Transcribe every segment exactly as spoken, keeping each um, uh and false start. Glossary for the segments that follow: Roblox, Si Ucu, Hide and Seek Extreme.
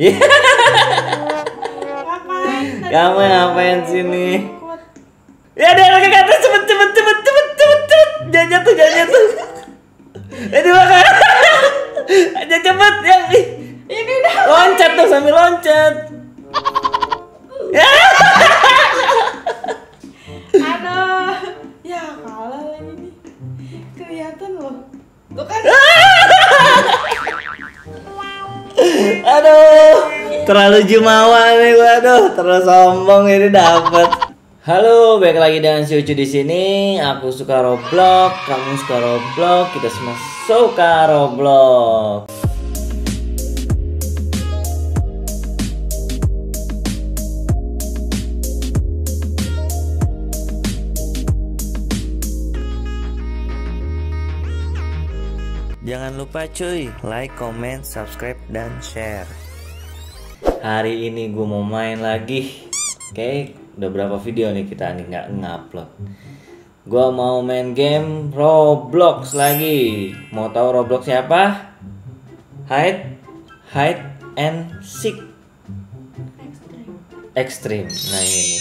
Kamu ngapain sini? Ya dia lagi kata cepet cepet cepet cepet cepet cepet jangan jatuh jangan jatuh. Aduh makan. Aja cepet yang ini loncat tuh sambil loncat. Aduh ya kalah lagi nih kelihatan loh. Tuh kan. Aduh, terlalu jumawa nih gua, aduh, terlalu sombong ini dapat. Halo, balik lagi dengan Si Ucu di sini. Aku suka Roblox, kamu suka Roblox, kita semua suka Roblox. Jangan lupa cuy, like, comment, subscribe, dan share. Hari ini gue mau main lagi. Oke, okay, udah berapa video nih kita nih nggak ngupload. Gue mau main game Roblox lagi. Mau tahu Roblox siapa? Hide, Hide and Seek Extreme. Nah ini nih.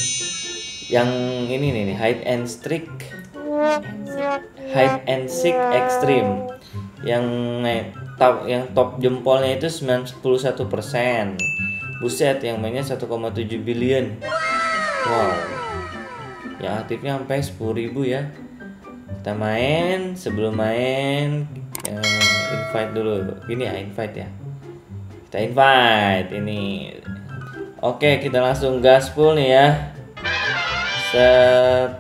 Yang ini nih, Hide and Seek, Hide and Seek Extreme. Yang top yang top jempolnya itu sembilan puluh satu persen. Buset, yang mainnya satu koma tujuh billion. Wow. Yang aktifnya sampai sepuluh ribu ya. Kita main, sebelum main uh, invite dulu. Gini ya, invite ya. Kita invite ini. Oke, kita langsung gaspol nih ya. Set.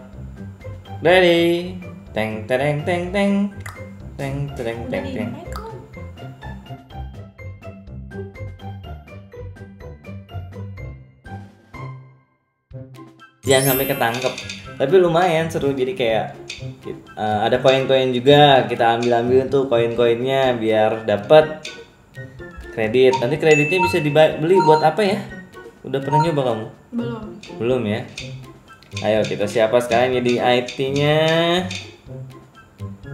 Ready. Teng teng teng teng. Teng teng teng teng. Jangan sampai ketangkep. Tapi lumayan seru, jadi kayak uh, ada koin-koin juga, kita ambil-ambil tuh koin-koinnya biar dapat kredit. Nanti kreditnya bisa dibeli buat apa ya? Udah pernah nyoba kamu? Belum. Belum ya? Ayo kita siapa sekarang jadi I T-nya?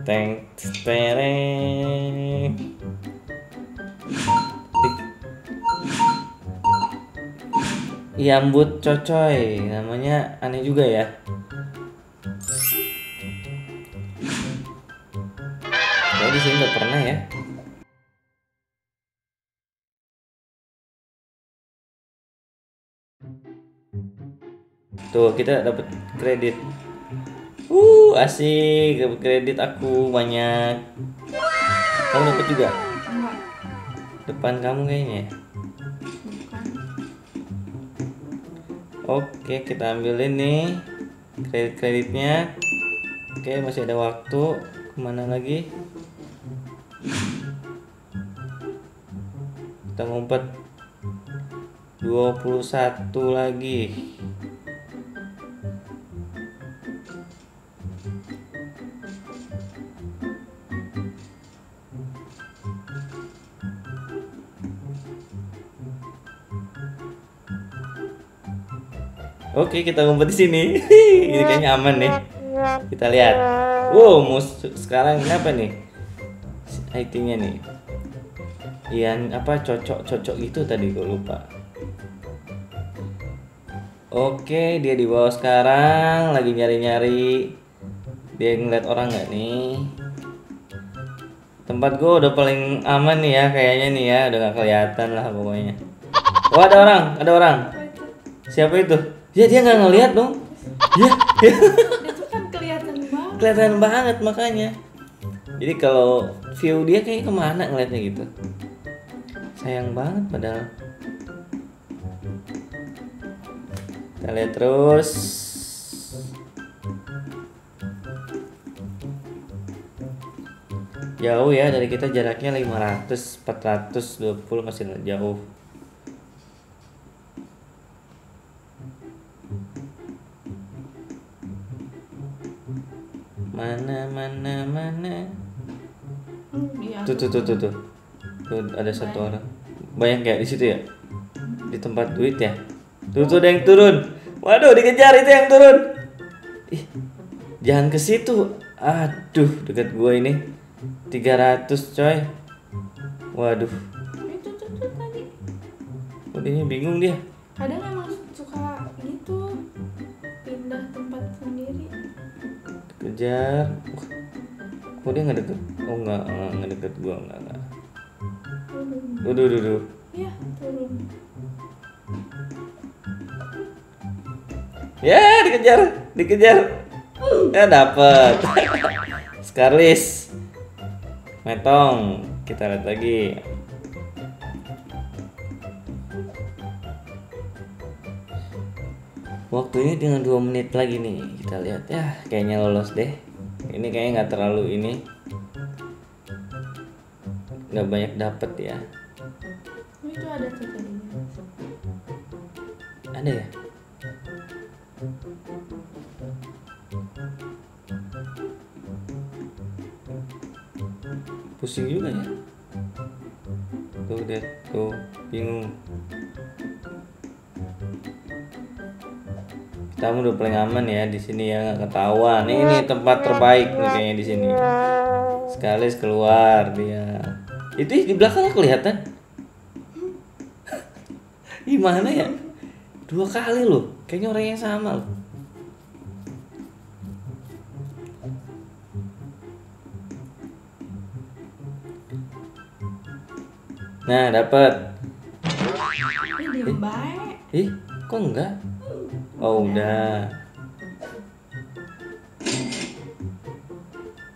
Teng tereng. Yambut cocoy, namanya aneh juga ya. Saya di sini nggak pernah ya. Tuh kita dapat kredit. Uh, asik, kredit aku banyak. Kamu dapat juga? Enggak. Depan kamu kayaknya. Bukan. Oke, kita ambilin nih kredit-kreditnya. Oke, masih ada waktu. Kemana lagi? Kita ngumpet. dua puluh satu lagi. Oke, kita ngumpet di sini. Ini kayaknya aman nih. Kita lihat. Wow, musuh sekarang kenapa nih? I T-nya nih. Ian apa cocok-cocok itu tadi gue lupa. Oke, dia di bawah sekarang lagi nyari-nyari. Dia ngeliat orang nggak nih? Tempat gue udah paling aman nih ya, kayaknya nih ya, udah nggak kelihatan lah pokoknya. Oh, ada orang, ada orang. Siapa itu? Ya dia nggak ngelihat dong. Ya, ya. Itu kan kelihatan banget. Kelihatan banget makanya. Jadi kalau view dia kayak kemana ngelihatnya gitu. Sayang banget padahal. Kita lihat terus. Jauh ya dari kita jaraknya lima ratus, empat ratus dua puluh, masih jauh. Mana mana mana. Hmm, tuh, tuh tuh tuh tuh. Tuh ada satu orang. Banyak kayak di situ ya? Di tempat duit ya? Tuh tuh ada yang turun. Waduh, dikejar itu yang turun. Ih. Jangan ke situ. Aduh, dekat gua ini. tiga ratus coy. Waduh. Itu tuh tadi. ini bingung dia. Kadang emang suka gitu pindah tempat sendiri. Kejar. Kok dia nggak deket? Oh nggak nggak deket gua nggak nggak. Duduk duduk. Iya turun. Ya dikejar dikejar. Ya dapet. Scarlis. Metong. Kita lihat lagi. Waktunya dengan dua menit lagi nih, kita lihat ya, kayaknya lolos deh. Ini kayaknya nggak terlalu ini, nggak banyak dapet ya. Itu ada ceritanya. Ada ya? Pusing juga ya. Tuh deh, tuh bingung. Kamu udah paling aman ya di sini ya, nggak ketahuan. Ini, ini tempat terbaik nih kayaknya di sini. Sekali keluar dia. Itu di belakangnya kelihatan. Gimana ya? Dua kali loh. Kayaknya orang yang sama loh. Nah, dapat. Ih, eh, eh, kok enggak? Oh udah.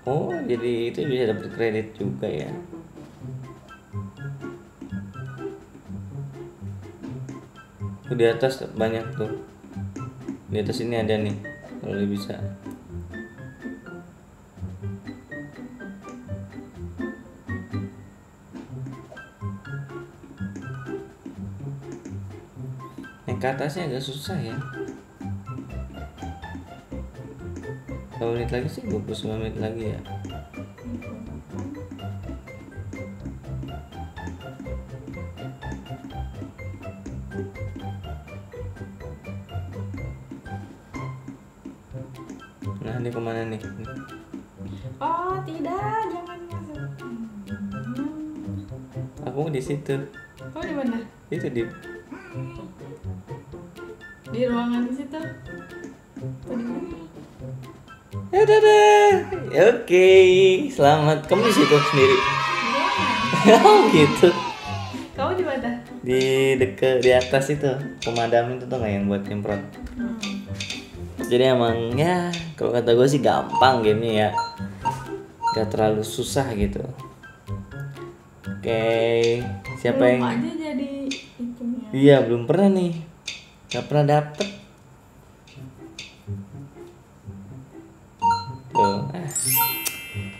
Oh jadi itu bisa dapat kredit juga ya. Tuh di atas banyak tuh. Di atas ini ada nih kalau bisa. Yang ke atasnya agak susah ya. dua menit lagi sih, dua puluh sembilan menit lagi ya. Nah, ini kemana nih? Oh, tidak, jangan masuk. Aku di situ. Oh, di mana? Itu di di ruangan situ. Ya dadah. Oke, selamat. Kamu di situ sendiri. Oh gitu. Kamu di mana? Di dekat di atas itu. Pemadam itu tuh nggak yang buat nyemprot. Hmm. Jadi emang ya kalau kata gue sih gampang gamenya ya. Gak terlalu susah gitu. Oke, okay. Siapa belum yang? Aja jadi itunya. Iya belum pernah nih. Gak pernah dapet.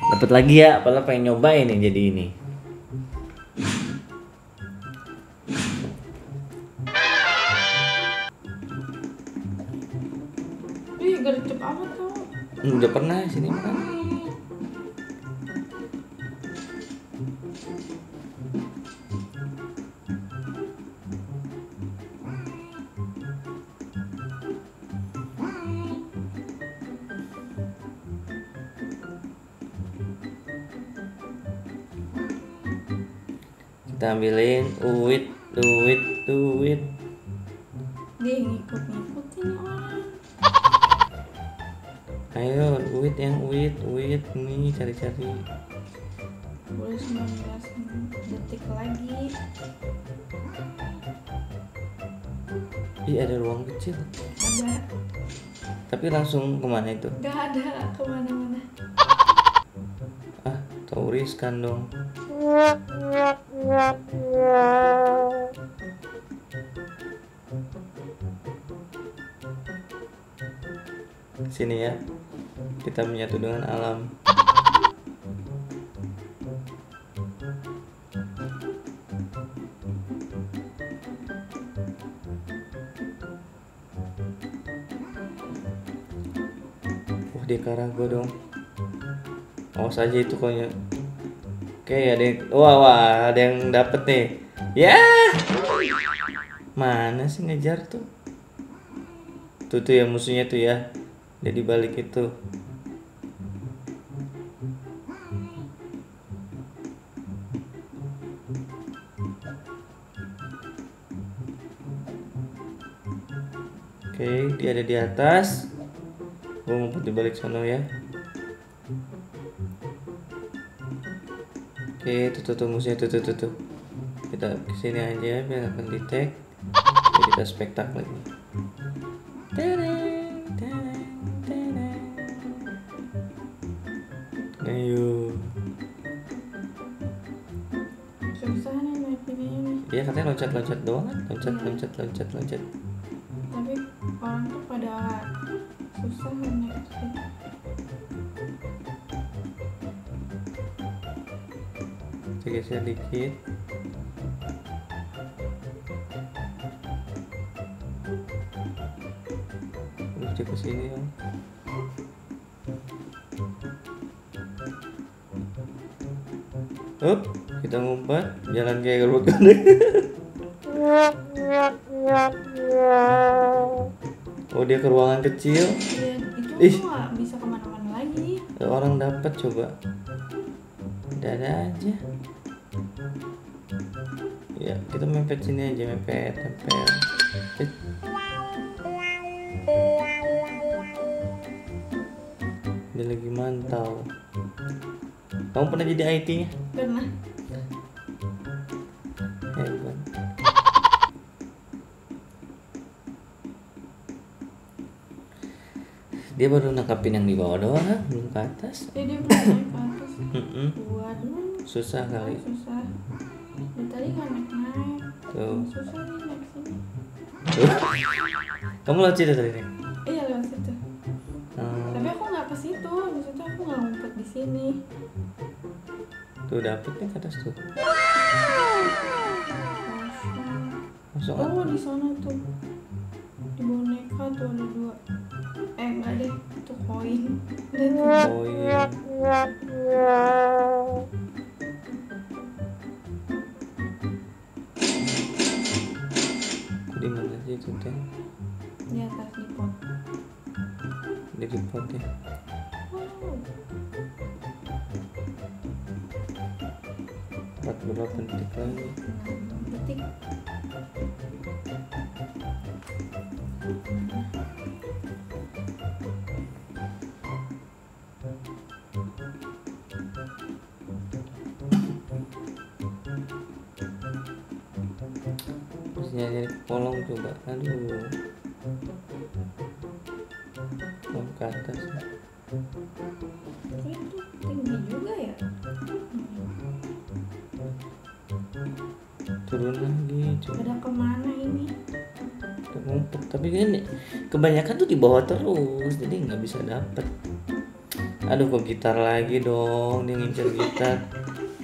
Dapat lagi ya, padahal pengen nyobain yang jadi ini. Ih, gercep apa tuh? Udah pernah sini makan. Kita ambilin duit, duit, duit. Dia ngikut-ngikutin orang. Ayo, duit yang duit, duit nih cari-cari. Boleh sembilan belas detik lagi. Ih, ada ruang kecil. Ada. Tapi langsung kemana itu? Gak ada kemana-mana. Ah, tau riskan dong. Sini ya, kita menyatu dengan alam. Wah, dia ke arah gua dong. Awas aja itu konyol. Oke, ada yang wah wah ada yang dapet nih. Ya. Yeah! Mana sih ngejar tuh? Tuh tuh ya musuhnya tuh ya. Jadi balik itu. Oke, dia ada di atas. Gue ngumpet di balik sana ya. Oke, tuh tuh tuh musuhnya tuh tuh tuh tuh. Kita kesini aja biar akan di tag. Jadi kita spektak lagi. Ayo. Iya katanya loncat-loncat doang kan? Loncat, hmm. loncat, loncat, loncat. Tapi orang tuh pada susah banget. Kita geser dikit. Lucu ke sini ya. Up, kita ngumpet jalan kayak robot kan. Oh dia ke ruangan kecil. Ya, itu nggak bisa kemana-mana lagi. Orang dapat coba. Dadah aja. Ya kita mepet sini aja mepet mepet. Eh. Dia lagi mantau. Kamu pernah jadi I T-nya? Pernah. Hebat. Dia baru nangkapin yang di bawah doang, belum ke atas. Eh, dia belum naik ke atas. Waduh. Susah kali. Susah. Dia tadi nggak naik-naik. Tuh. Susah nih naik sini. Tuh. Kamu lewat situ tadi nih? Iya lewat situ. Hmm. Tapi aku nggak ke situ, maksudnya aku nggak ngumpet di sini. Tuh dapet nih ke atas tuh. Masuk. Oh di sana tuh. Di boneka tuh ada dua. Eh enggak deh, itu koin. Koin. Di mana sih itu teh? Di atas di pot. Di pot ya. Berapa detik lagi? Detik. Terus nyari kolong coba, aduh. Mau ke atas. Turun lagi coba. Ada kemana ini? Ngumpet, tapi kan kebanyakan tuh di bawah terus, jadi nggak bisa dapet. Aduh, kok gitar lagi dong, dia ngincer gitar.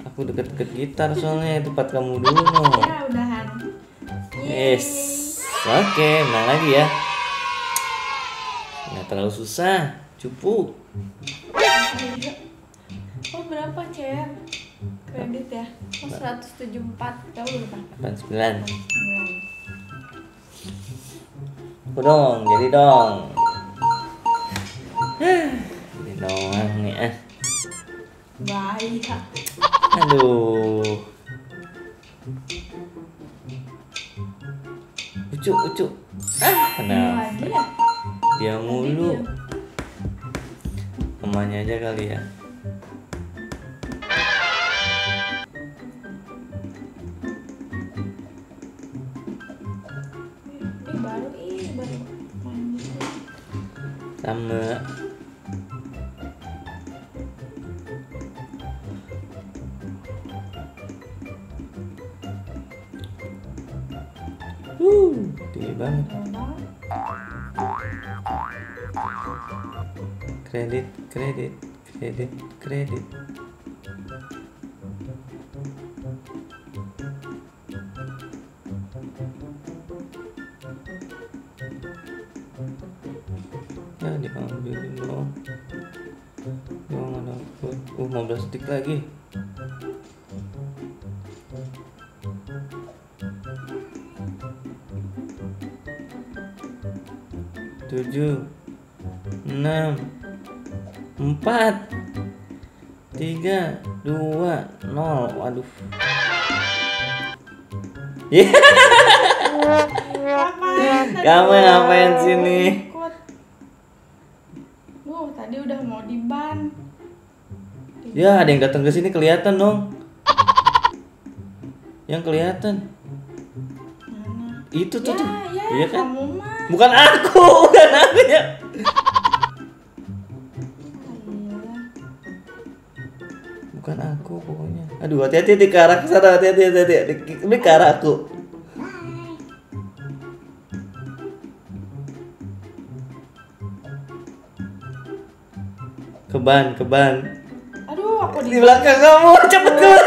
Aku deket-deket gitar soalnya, tempat kamu dulu. Ya udahan. Yes, oke, okay, menang lagi ya. Nggak terlalu susah, cupu. Oh berapa Cer? Kredit ya, oh seratus tujuh puluh empat, kita udah delapan puluh sembilan. Aku dong, jadi dong. Jadi doang nih ah. Baik. Aduh. Ucu, ucu. Ah, kenapa? Dia mulu. Temannya aja kali ya. Sama uh, tinggi banget. Kredit, kredit, kredit, kredit. lima belas detik lagi. tujuh enam empat tiga dua nol. Waduh. Yeah. Kamu ngapain sini? Ikut. Wow, tadi udah mau diban. Ya, ada yang datang ke sini kelihatan dong. Yang kelihatan. Mana? Itu tuh. Ya, ya, iya kan? Kamu mah. Bukan aku, bukan aku ya. Bukan aku pokoknya. Aduh, hati-hati di ke arah sana, hati-hati, hati-hati. Ini ke arah aku. Keban, keban. Aduh, aku di belakang kamu. Cepet keluar.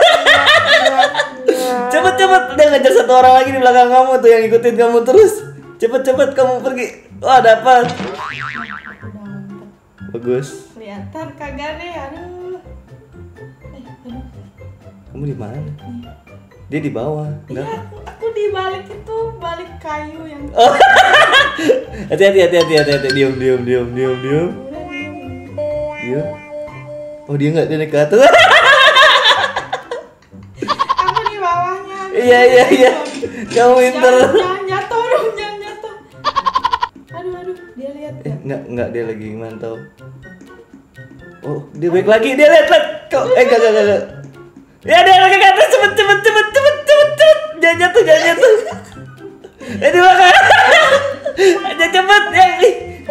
Cepet, cepet. Dia ngejar satu orang lagi di belakang kamu tuh yang ngikutin kamu terus. Cepet, cepet kamu pergi. Wah, dapat. Bagus. Kelihatan kagak nih, aduh. Kamu di mana? Dia di bawah. Iya, aku, aku di balik itu, balik kayu yang. Oh. Hati-hati, hati-hati, hati-hati. Diam, diam, diam, diam, diam. Diam. Oh, dia nggak, dia naik ke atas. Aku di bawahnya. Iya, iya, iya. Kamu pinter. Jangan jatuh dong, jangan jatuh. Aduh, aduh, dia lihat. Eh, nggak, nggak, dia lagi mantau. Oh, dia balik lagi, dia lihat, lihat. Kau, eh, nggak, nggak, nggak. Ya dia lagi ke atas, cepet cepet cepet cepet cepet cepet, jangan jatuh jangan jatuh. Eh di belakang, aja cepet ya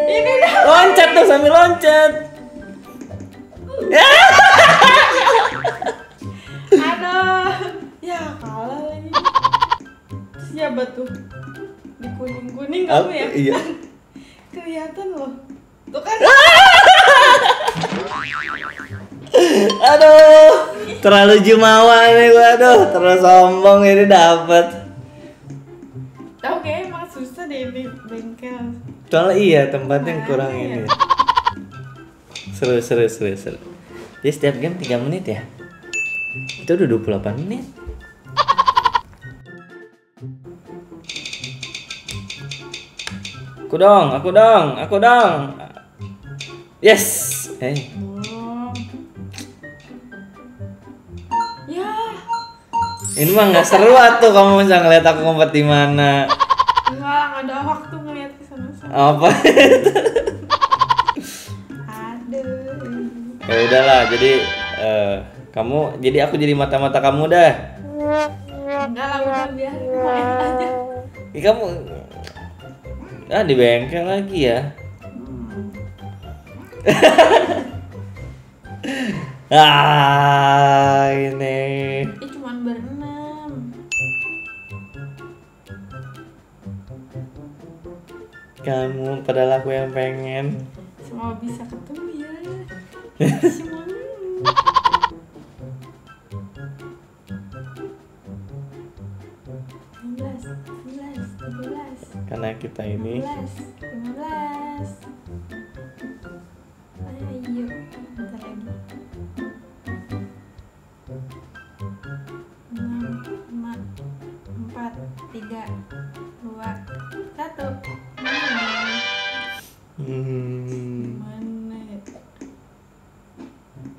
ini. Loncat tuh sambil loncat. Aduh, ya kalah lagi. Siapa tuh? Di kuning kuning kamu ya? Iya. Kelihatan loh, tuh kan? Aduh, terlalu jumawa ini gua, aduh, terlalu sombong ini dapat. Oke, okay, emang susah deh bengkel. Soalnya iya tempatnya kurang ah, ini. Iya. Seru, seru, seru, seru. Jadi setiap game tiga menit ya. Itu udah dua puluh delapan menit. Aku dong, aku dong, aku dong. Yes. Hey. Ini mah nggak seru atuh, kamu bisa ngeliat aku ngumpet di mana? Enggak, nggak ada waktu ngeliat ke sana-sana. Apa? Aduh. Ya udahlah, jadi uh, kamu, jadi aku jadi mata-mata kamu dah. Enggak lah, udah biar main aja. Ya, kamu, ah di bengkel lagi ya? Ah ini. Ini cuma berenang. Kamu padahal aku yang pengen semua bisa ketemu ya. Semua. enam belas, enam belas, enam belas. Karena kita ini lima belas, lima belas. Ayo, bentar lagi. enam, empat, tiga, dua, satu. Hmm. Menit.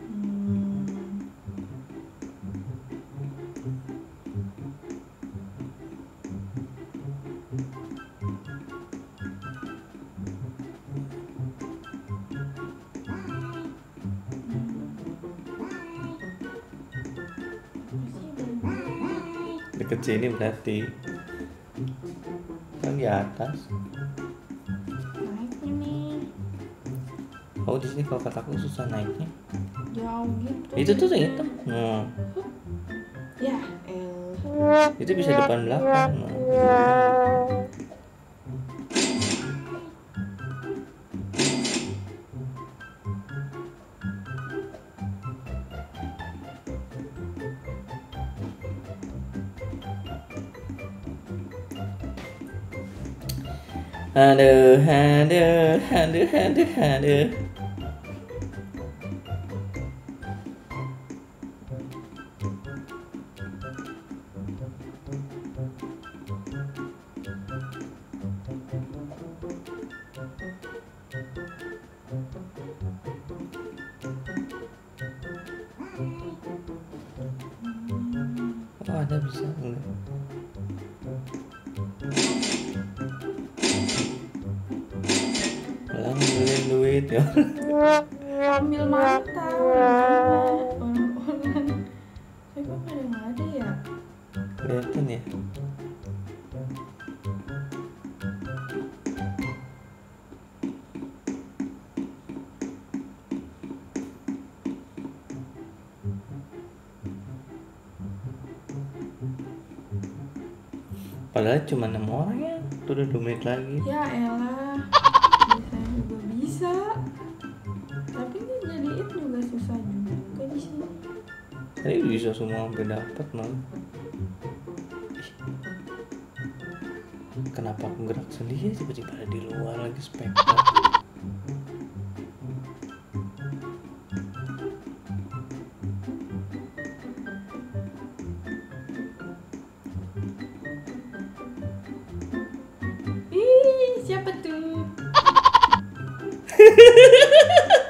Hmm. Deket sini berarti kan di atas. Oh, di sini kalau kataku susah naiknya. Jauh gitu. Itu tuh yang hitam. Hmm. Ya. El. Itu bisa depan belakang. Aduh, aduh, aduh, aduh, aduh. Oh, ada bisa enggak? meteor. Ambil mata. Tapi kok pada nggak ada ya? Kelihatan ya? Padahal cuma enam orang ya, itu udah dua menit lagi. Ya elah, biasanya juga bisa. Tapi ini jadiin juga susah juga di sini. Tadi udah bisa semua sampai dapat mal. Kenapa aku gerak sendiri? Tiba-tiba ada di luar lagi spekter.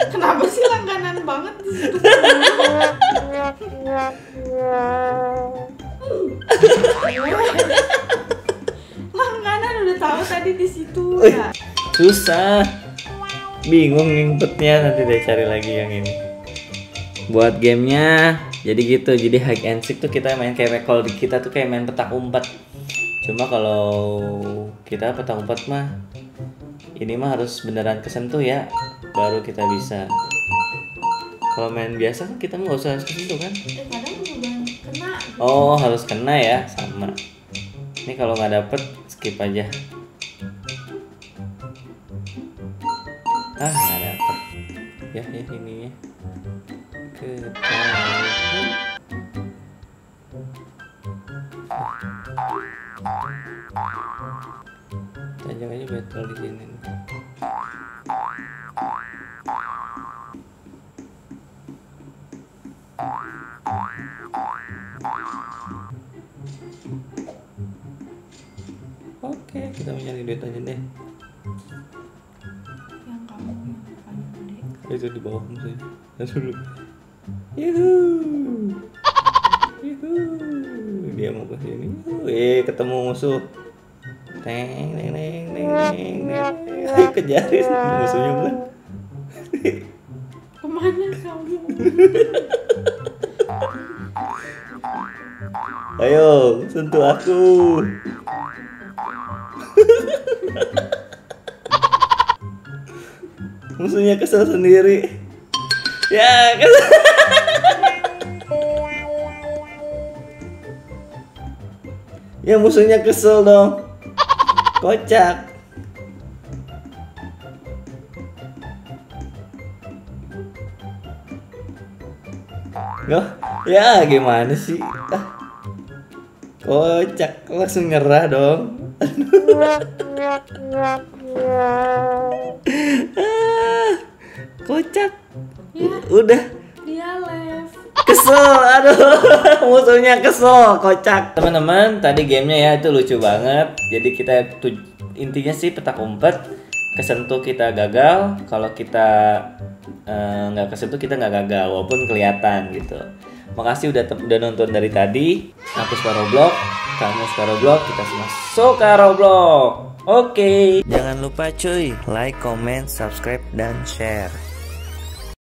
Kenapa sih langganan banget di situ? Langganan udah tahu tadi di situ ya. Susah. Bingung ngintipnya, nanti deh cari lagi yang ini. Buat gamenya jadi gitu. Jadi hide and seek tuh kita main kayak kalau di kita tuh kayak main petak umpet. Cuma kalau kita petak umpet mah ini mah harus beneran kesentuh ya, baru kita bisa. Kalau main biasa kita nggak usah harus kesentuh kan? Eh, kadang juga kena. Gitu. Oh, harus kena ya, sama. Ini kalau nggak dapet skip aja. Ah, nggak dapet. Ya, ya ini ya. Jangan aja battle di sini. Oke, kita mencari duit aja deh. Yang kamu ngapain? Itu di bawah musuh. Langsung dulu. Yuhuu. Yuhuu. Dia mau ke sini. Eh, ketemu musuh. Neng neng neng neng neng neng, kejarin musuhnya bukan? Kemana kamu? Ayo sentuh aku. Musuhnya kesel sendiri. Ya kesel. Ya musuhnya kesel dong. Kocak. Loh, ya gimana sih? Ah. Kocak, langsung nyerah dong. Ah. Kocak. Udah. Dia left. Kesel, aduh, musuhnya kesel, kocak. Teman-teman, tadi gamenya ya itu lucu banget. Jadi kita intinya sih petak umpet, kesentuh kita gagal. Kalau kita nggak eh, kesentuh kita nggak gagal, walaupun kelihatan gitu. Makasih udah udah nonton dari tadi. Aku suka Roblox, kamu suka Roblox, kita semua suka Roblox. Oke. Okay. Jangan lupa cuy, like, comment, subscribe, dan share.